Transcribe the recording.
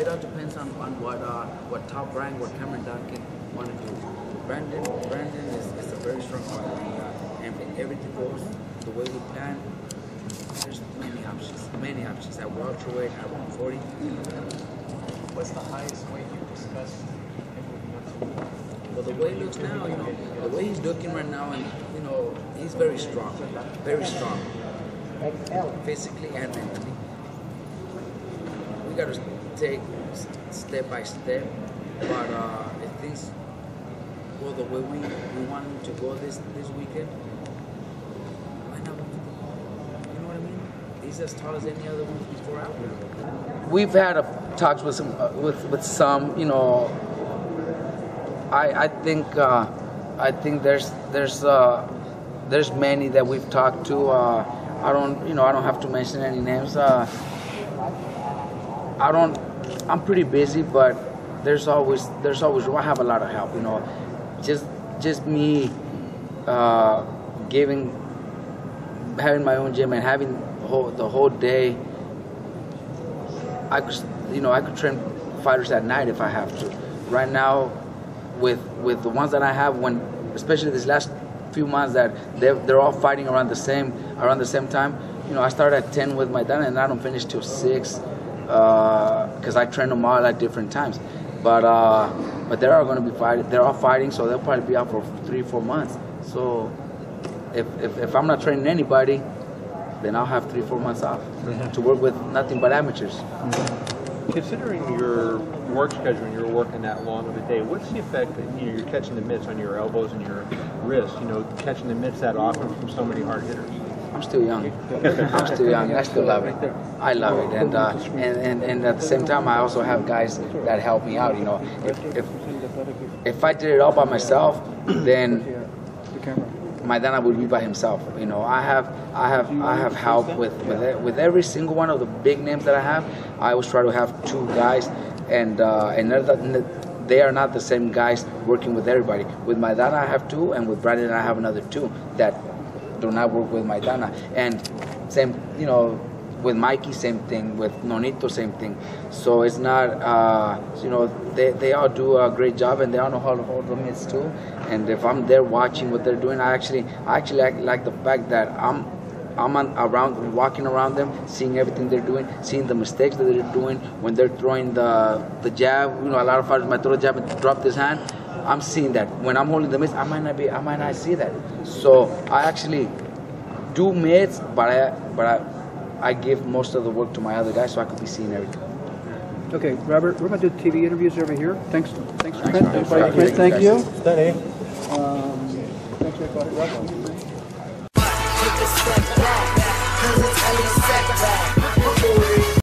It all depends on what top rank, what Cameron Docket want to do. Brandon is a very strong artist, and if everything goes the way we plan, there's many options at welterweight, at 140. What's the highest weight you discussed? Well, the way he looks now, you know, the way he's looking right now, and you know, he's very strong, physically and mentally. We gotta take step by step, but if things go the way we want him to go this weekend, why not? You know what I mean? He's as tall as any other one before out there. We've had talks with some, you know. I think there's many that we've talked to. I don't have to mention any names. I'm pretty busy, but there's always I have a lot of help, you know. Just me having my own gym and having the whole day. I could train fighters at night if I have to. Right now, with the ones that I have, especially these last few months that they're all fighting around the same time. You know, I start at 10 with Maidana and I don't finish till 6. Because I train them all at different times, but they are going to be fighting. They're all fighting, so they'll probably be out for 3-4 months. So if I'm not training anybody, then I'll have 3-4 months off to work with nothing but amateurs. Considering your work schedule and you're working that long of a day, what's the effect that you're catching the mitts on your elbows and your wrists? You know, catching the mitts that often from so many hard hitters. I'm still young. I still love it. I love it, and at the same time, I also have guys that help me out. You know, if I did it all by myself, then Maidana would be by himself. You know, I have help with every single one of the big names that I have. I always try to have two guys, and they are not the same guys working with everybody. With Maidana, I have two, and with Brandon, I have another two that do not work with Maidana, and same, you know, with Mikey, same thing, with Nonito, same thing. So it's not, you know, they all do a great job, and they all know how to hold the mitts too. And if I'm there watching what they're doing, I actually like the fact that walking around them, seeing everything they're doing, seeing the mistakes that they're doing when they're throwing the jab. You know, a lot of fighters might throw a jab and drop this hand. I'm seeing that. When I'm holding the mitts, I might not see that. So I actually do mitts, but I give most of the work to my other guys, so I could be seeing everything. Okay, Robert, we're going to do TV interviews over here. Thanks, Brent. Thank you. Thank you.